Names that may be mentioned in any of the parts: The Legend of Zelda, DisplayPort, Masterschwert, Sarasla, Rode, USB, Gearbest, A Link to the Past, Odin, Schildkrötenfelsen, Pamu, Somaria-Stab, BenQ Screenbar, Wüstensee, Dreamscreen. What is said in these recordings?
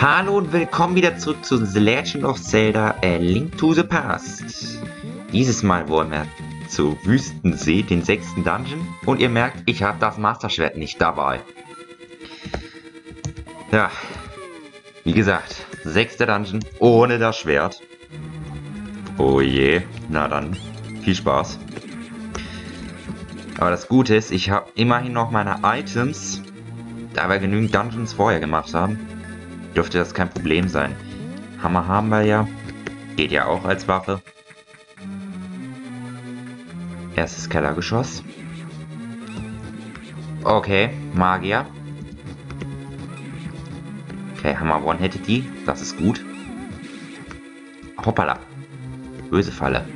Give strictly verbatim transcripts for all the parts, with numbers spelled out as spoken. Hallo und willkommen wieder zurück zu The Legend of Zelda, A Link to the Past. Dieses Mal wollen wir zu Wüstensee, den sechsten Dungeon. Und ihr merkt, ich habe das Masterschwert nicht dabei. Ja, wie gesagt, sechster Dungeon ohne das Schwert. Oh je, na dann, viel Spaß. Aber das Gute ist, ich habe immerhin noch meine Items, da wir genügend Dungeons vorher gemacht haben. Dürfte das kein Problem sein. Hammer haben wir ja. Geht ja auch als Waffe. Erstes Kellergeschoss. Okay, Magier. Okay, Hammer One hätte die. Das ist gut. Hoppala. Böse Falle.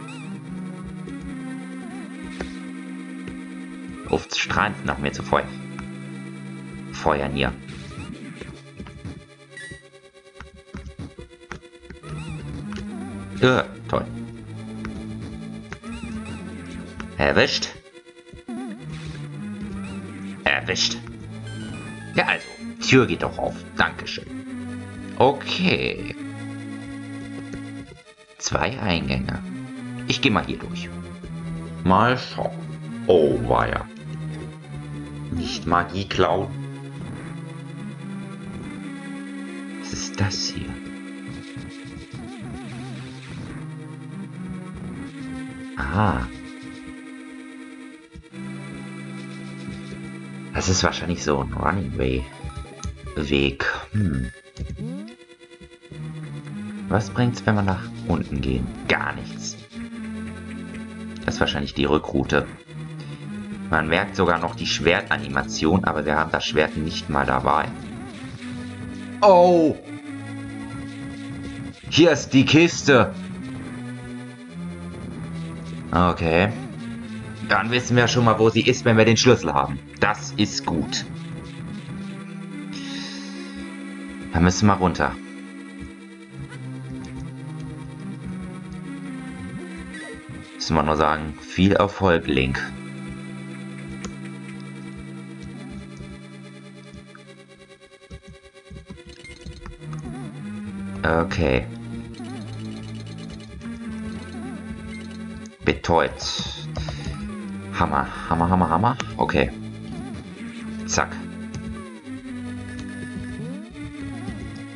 Luft strahlend nach mir zu feuern. Feuern hier. Ja, toll. Erwischt. Erwischt. Ja, also. Tür geht doch auf. Dankeschön. Okay. Zwei Eingänge. Ich gehe mal hier durch. Mal schauen. Oh, weia. Nicht Magie klauen. Was ist das hier? Ah. Das ist wahrscheinlich so ein Running Way. Weg. Hm. Was bringt's, wenn wir nach unten gehen? Gar nichts. Das ist wahrscheinlich die Rückroute. Man merkt sogar noch die Schwertanimation, aber wir haben das Schwert nicht mal dabei. Oh! Hier ist die Kiste! Okay. Dann wissen wir schon mal, wo sie ist, wenn wir den Schlüssel haben. Das ist gut. Dann müssen wir runter. Müssen wir nur sagen, viel Erfolg, Link. Okay. Betäubt. Hammer, Hammer, Hammer, Hammer. Okay. Zack.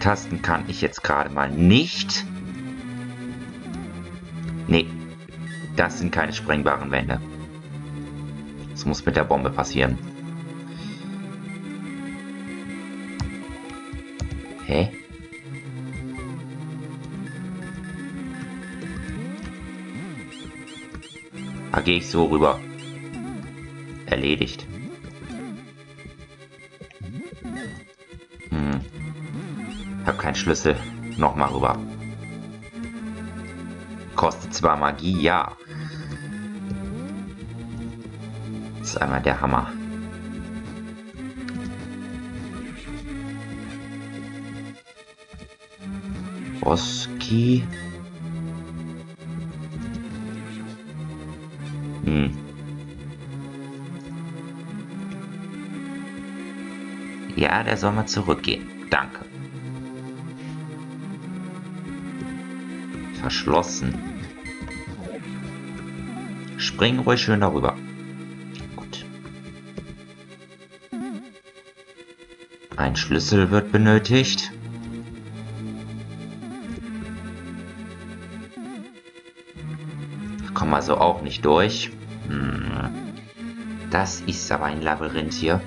Tasten kann ich jetzt gerade mal nicht. Nee. Das sind keine sprengbaren Wände. Das muss mit der Bombe passieren. Hä? Da gehe ich so rüber. Erledigt. Hm. Hab keinen Schlüssel. Nochmal rüber. Kostet zwar Magie, ja. Das ist einmal der Hammer. Oski. Hm. Ja, der soll mal zurückgehen. Danke. Verschlossen. Spring ruhig schön darüber. Gut. Ein Schlüssel wird benötigt. Kommen wir so auch nicht durch. Hm. Das ist aber ein Labyrinth hier.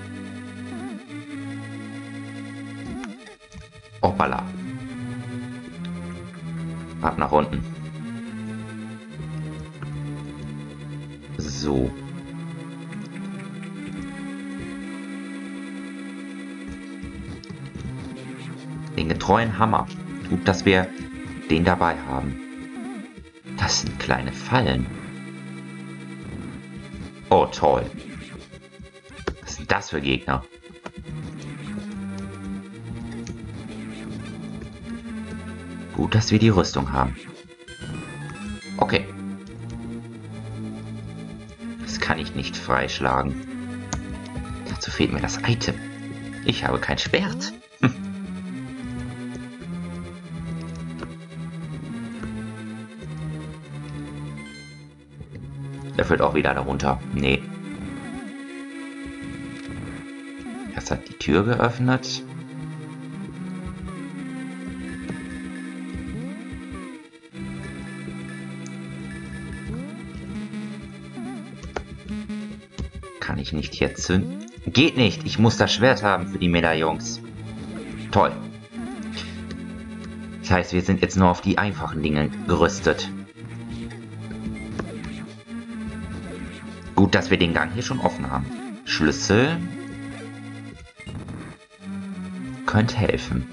Hoppala. Ab nach unten. So. Den getreuen Hammer. Gut, dass wir den dabei haben. Das sind kleine Fallen. Oh, toll. Was sind das für Gegner? Gut, dass wir die Rüstung haben. Okay. Das kann ich nicht freischlagen. Dazu fehlt mir das Item. Ich habe kein Schwert. Der fällt auch wieder darunter. Nee. Erst hat die Tür geöffnet. Kann ich nicht hier zünden? Geht nicht! Ich muss das Schwert haben für die Medaillons. Toll. Das heißt, wir sind jetzt nur auf die einfachen Dinge gerüstet. Gut, dass wir den Gang hier schon offen haben. Schlüssel. Könnte helfen.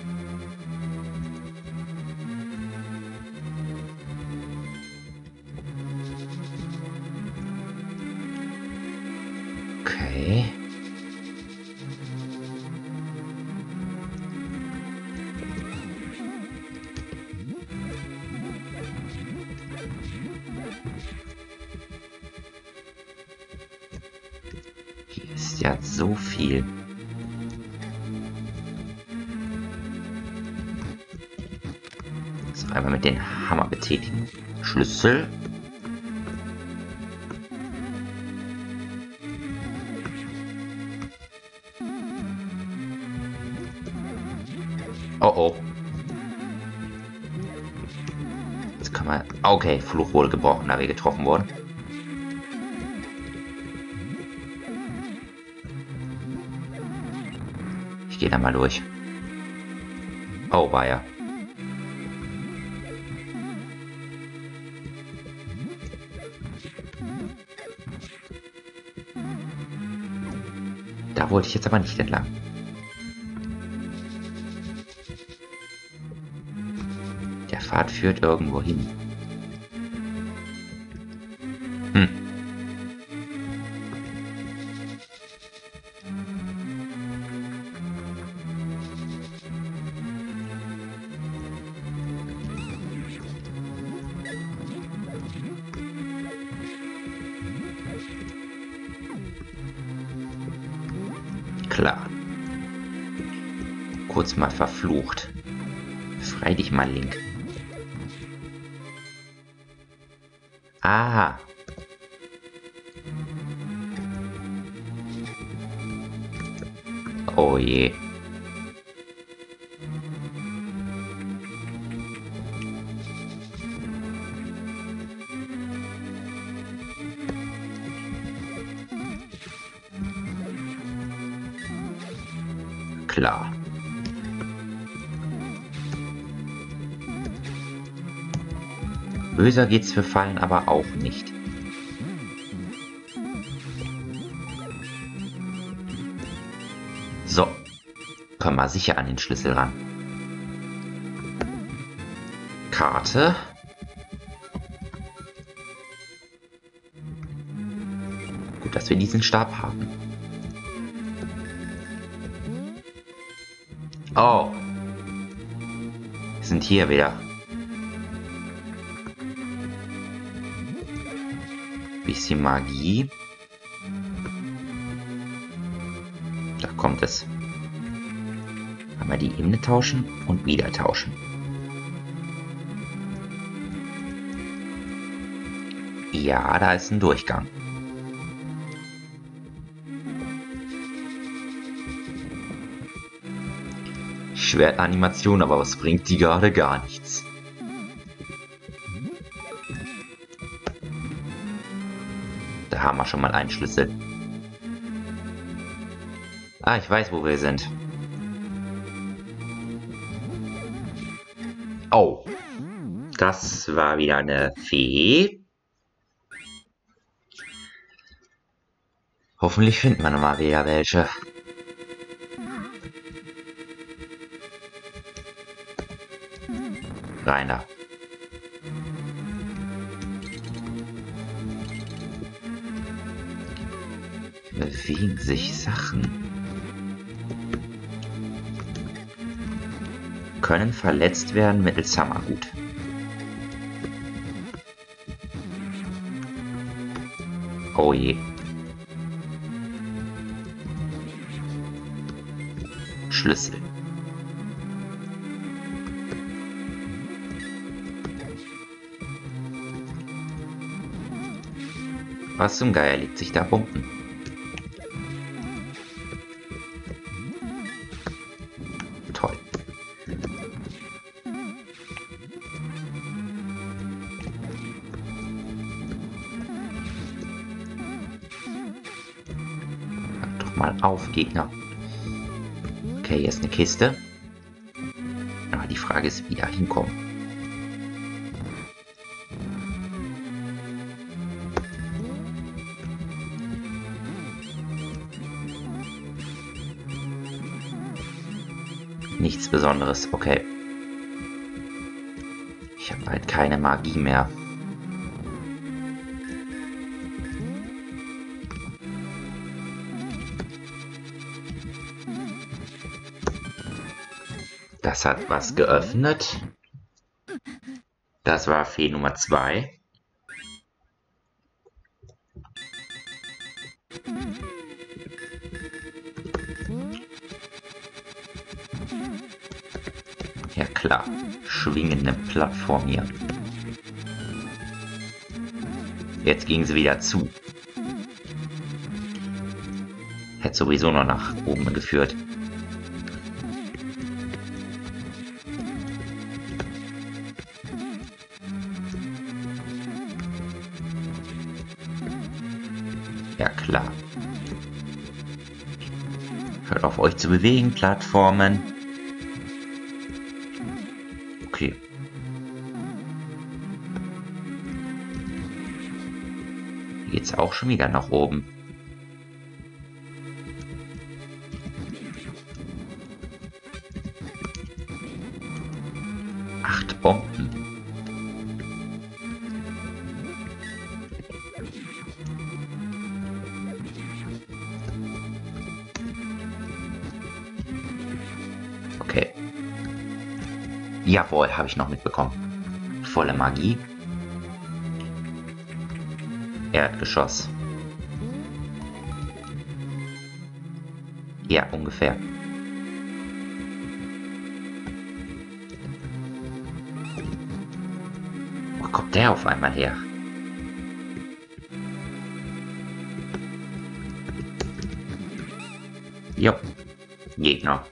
Okay. Hier ist ja so viel. Einmal mit dem Hammer betätigen. Schlüssel. Oh oh. Jetzt kann man... Okay, Fluch wurde gebrochen, da wir getroffen wurden. Ich gehe da mal durch. Oh, war ja. Da wollte ich jetzt aber nicht entlang. Der Pfad führt irgendwo hin. Hm. Klar. Kurz mal verflucht. Befrei dich mal, Link. Aha. Oh je. Klar. Böser geht's für Fallen aber auch nicht. So. Können wir sicher an den Schlüssel ran. Karte. Gut, dass wir diesen Stab haben. Oh, wir sind hier wieder. Bisschen Magie. Da kommt es. Einmal die Ebene tauschen und wieder tauschen. Ja, da ist ein Durchgang. Schwertanimation, aber was bringt die gerade? Gar nichts. Da haben wir schon mal einen Schlüssel. Ah, ich weiß, wo wir sind. Oh. Das war wieder eine Fee. Hoffentlich finden wir nochmal wieder welche. Reiner. Bewegen sich Sachen. Können verletzt werden mittels Hammergut. Oh je. Schlüssel. Was zum Geier liegt sich da Pumpen? Toll. Hört doch mal auf, Gegner. Okay, hier ist eine Kiste. Aber die Frage ist, wie da hinkommen. Nichts Besonderes, okay. Ich habe halt keine Magie mehr. Das hat was geöffnet. Das war Fee Nummer zwei. Ja klar, schwingende Plattform hier. Jetzt ging sie wieder zu. Hätte sowieso noch nach oben geführt. Ja klar. Hört auf, euch zu bewegen, Plattformen. Okay. Hier geht's auch schon wieder nach oben. Acht Bomben. Okay. Jawohl, habe ich noch mitbekommen. Volle Magie. Erdgeschoss. Ja, ungefähr. Wo kommt der auf einmal her? Jo. Gegner.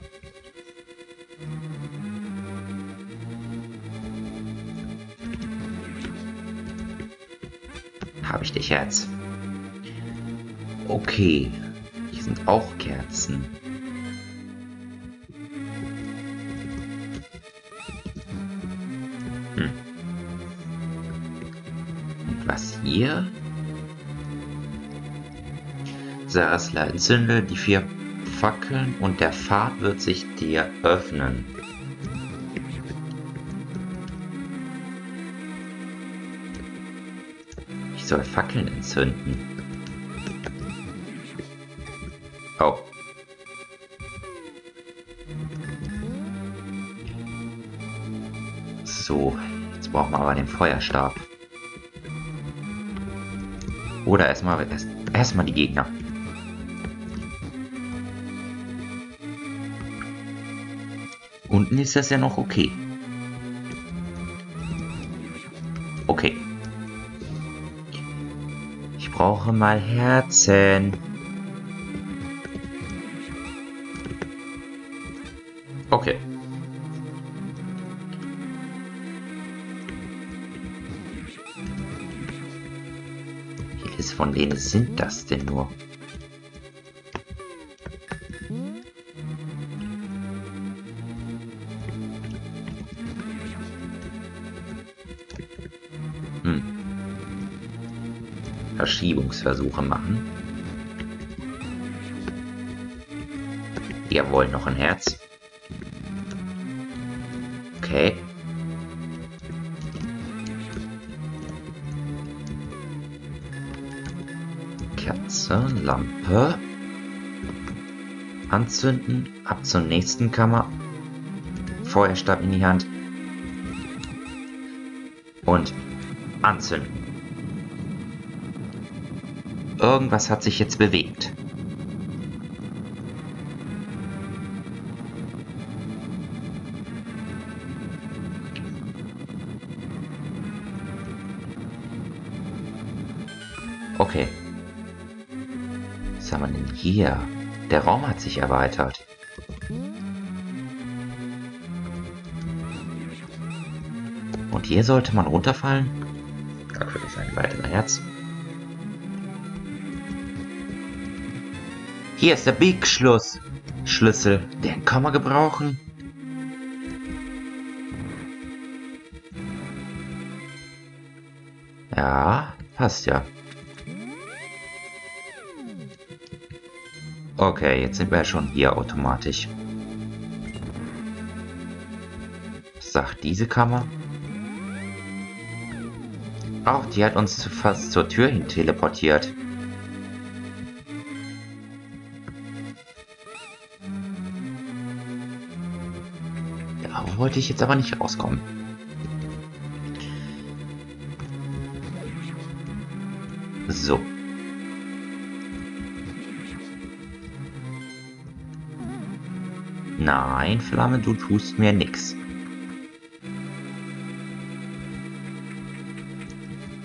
Habe ich dich jetzt. Okay. Hier sind auch Kerzen. Hm. Und was hier? Sarasla, entzünde die vier Fackeln und der Pfad wird sich dir öffnen. Soll Fackeln entzünden. Oh. So, jetzt brauchen wir aber den Feuerstab. Oder erstmal erst, erstmal die Gegner. Unten ist das ja noch okay. Okay. Ich brauche mal Herzen. Okay. Welches von denen sind das denn nur? Hm. Verschiebungsversuche machen. Jawohl, noch ein Herz. Okay. Kerze, Lampe. Anzünden, ab zur nächsten Kammer. Feuerstab in die Hand. Und anzünden. Irgendwas hat sich jetzt bewegt. Okay. Was haben wir denn hier? Der Raum hat sich erweitert. Und hier sollte man runterfallen? Da würde ich sagen, weiter Herz. Hier ist der Big Schluss. Schlüssel. Den kann man gebrauchen. Ja, passt ja. Okay, jetzt sind wir ja schon hier automatisch. Was sagt diese Kammer? Auch die hat uns fast zur Tür hin teleportiert. Da wollte ich jetzt aber nicht rauskommen. So. Nein, Flamme, du tust mir nix.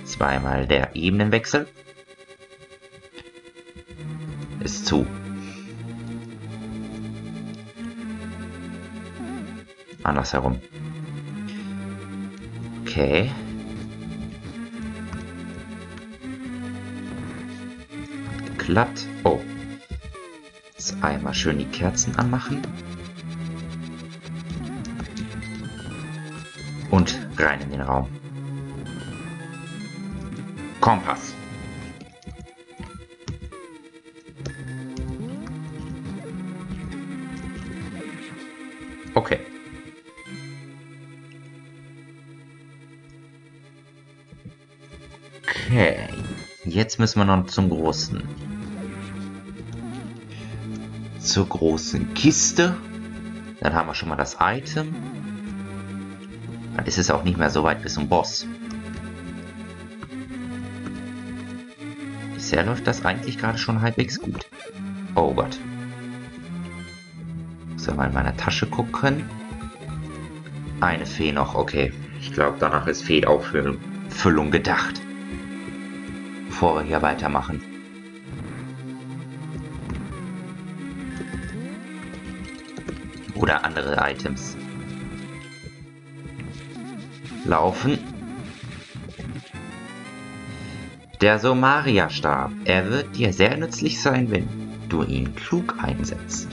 Zweimal der Ebenenwechsel. Ist zu. Andersherum. Okay. Geklappt. Oh. Jetzt einmal schön die Kerzen anmachen. Und rein in den Raum. Kompass. Okay. Okay. Jetzt müssen wir noch zum großen. Zur großen Kiste. Dann haben wir schon mal das Item. Dann ist es auch nicht mehr so weit bis zum Boss. Bisher läuft das eigentlich gerade schon halbwegs gut. Oh Gott. Muss ja mal in meiner Tasche gucken. Eine Fee noch, okay. Ich glaube, danach ist Fee-Auffüllung gedacht. Bevor wir hier weitermachen. Oder andere Items. Laufen. Der Somaria-Stab. Er wird dir sehr nützlich sein, wenn du ihn klug einsetzt.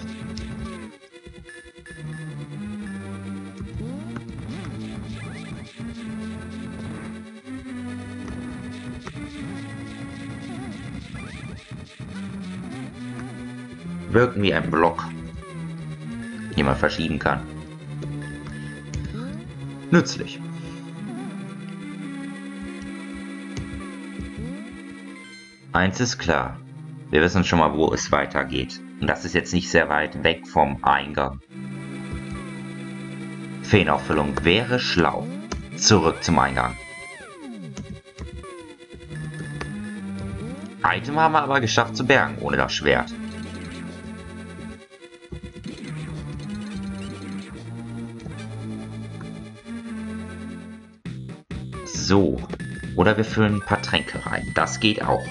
Wirken wie ein Block, den man verschieben kann. Nützlich. Eins ist klar, wir wissen schon mal, wo es weitergeht. Und das ist jetzt nicht sehr weit weg vom Eingang. Feenauffüllung wäre schlau. Zurück zum Eingang. Item haben wir aber geschafft zu bergen, ohne das Schwert. So, oder wir füllen ein paar Tränke rein. Das geht auch.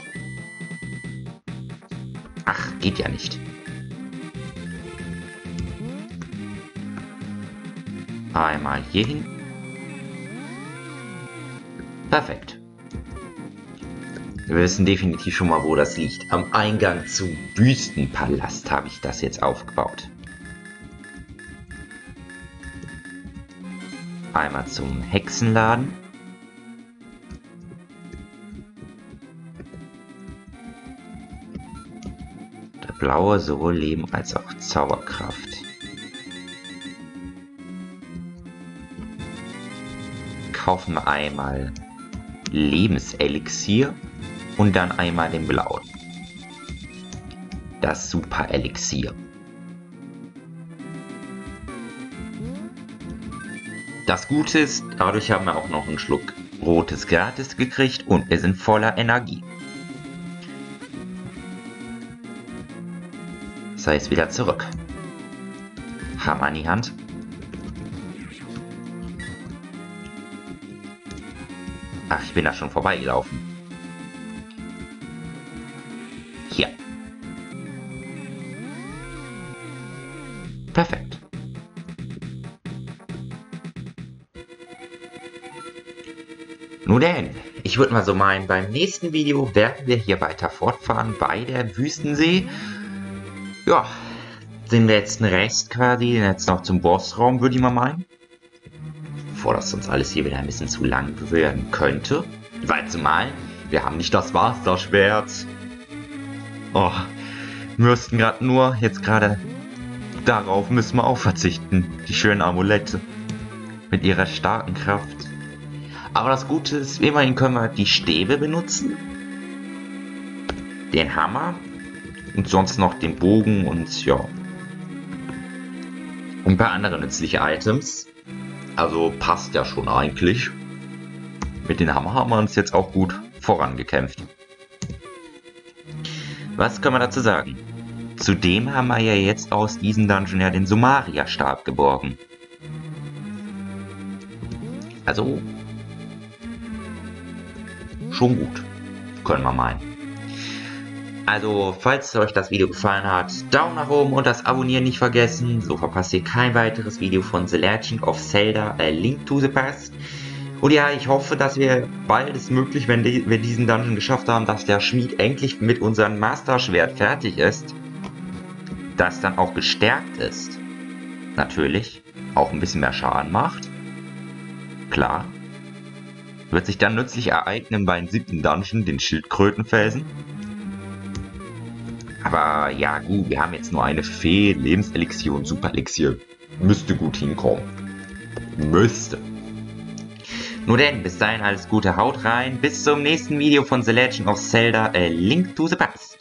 Ach, geht ja nicht. Einmal hier hin. Perfekt. Wir wissen definitiv schon mal, wo das liegt. Am Eingang zum Wüstenpalast habe ich das jetzt aufgebaut. Einmal zum Hexenladen. Blaue sowohl Leben als auch Zauberkraft. Kaufen wir einmal Lebenselixier und dann einmal den blauen. Das Super-Elixier. Das Gute ist, dadurch haben wir auch noch einen Schluck rotes Gratis gekriegt und wir sind voller Energie. Sei es wieder zurück. Hammer an die Hand. Ach, ich bin da schon vorbeigelaufen. Nun denn, ich würde mal so meinen, beim nächsten Video werden wir hier weiter fortfahren bei der Wüstensee. Ja, den letzten Rest quasi, den jetzt noch zum Bossraum, würde ich mal meinen. Bevor das uns alles hier wieder ein bisschen zu lang werden könnte. Weil zumal, wir haben nicht das Masterschwert. Oh, müssten gerade nur, jetzt gerade, darauf müssen wir auch verzichten. Die schönen Amulette. Mit ihrer starken Kraft. Aber das Gute ist, immerhin können wir die Stäbe benutzen. Den Hammer. Und sonst noch den Bogen und ja. Und ein paar andere nützliche Items. Also passt ja schon eigentlich. Mit den Hammer haben wir uns jetzt auch gut vorangekämpft. Was kann man dazu sagen? Zudem haben wir ja jetzt aus diesem Dungeon ja den Somaria-Stab geborgen. Also, schon gut, können wir meinen. Also, falls euch das Video gefallen hat, Daumen nach oben und das Abonnieren nicht vergessen. So verpasst ihr kein weiteres Video von The Legend of Zelda, A Link to the Past. Und ja, ich hoffe, dass wir bald es möglich, wenn wir diesen Dungeon geschafft haben, dass der Schmied endlich mit unserem Masterschwert fertig ist. Das dann auch gestärkt ist. Natürlich. Auch ein bisschen mehr Schaden macht. Klar. Wird sich dann nützlich ereignen beim siebten Dungeon, den Schildkrötenfelsen. Aber ja gut, wir haben jetzt nur eine Fee, Lebenselixier und Superelixier. Müsste gut hinkommen. Müsste. Nur denn, bis dahin alles Gute, haut rein. Bis zum nächsten Video von The Legend of Zelda, A Link to the Past.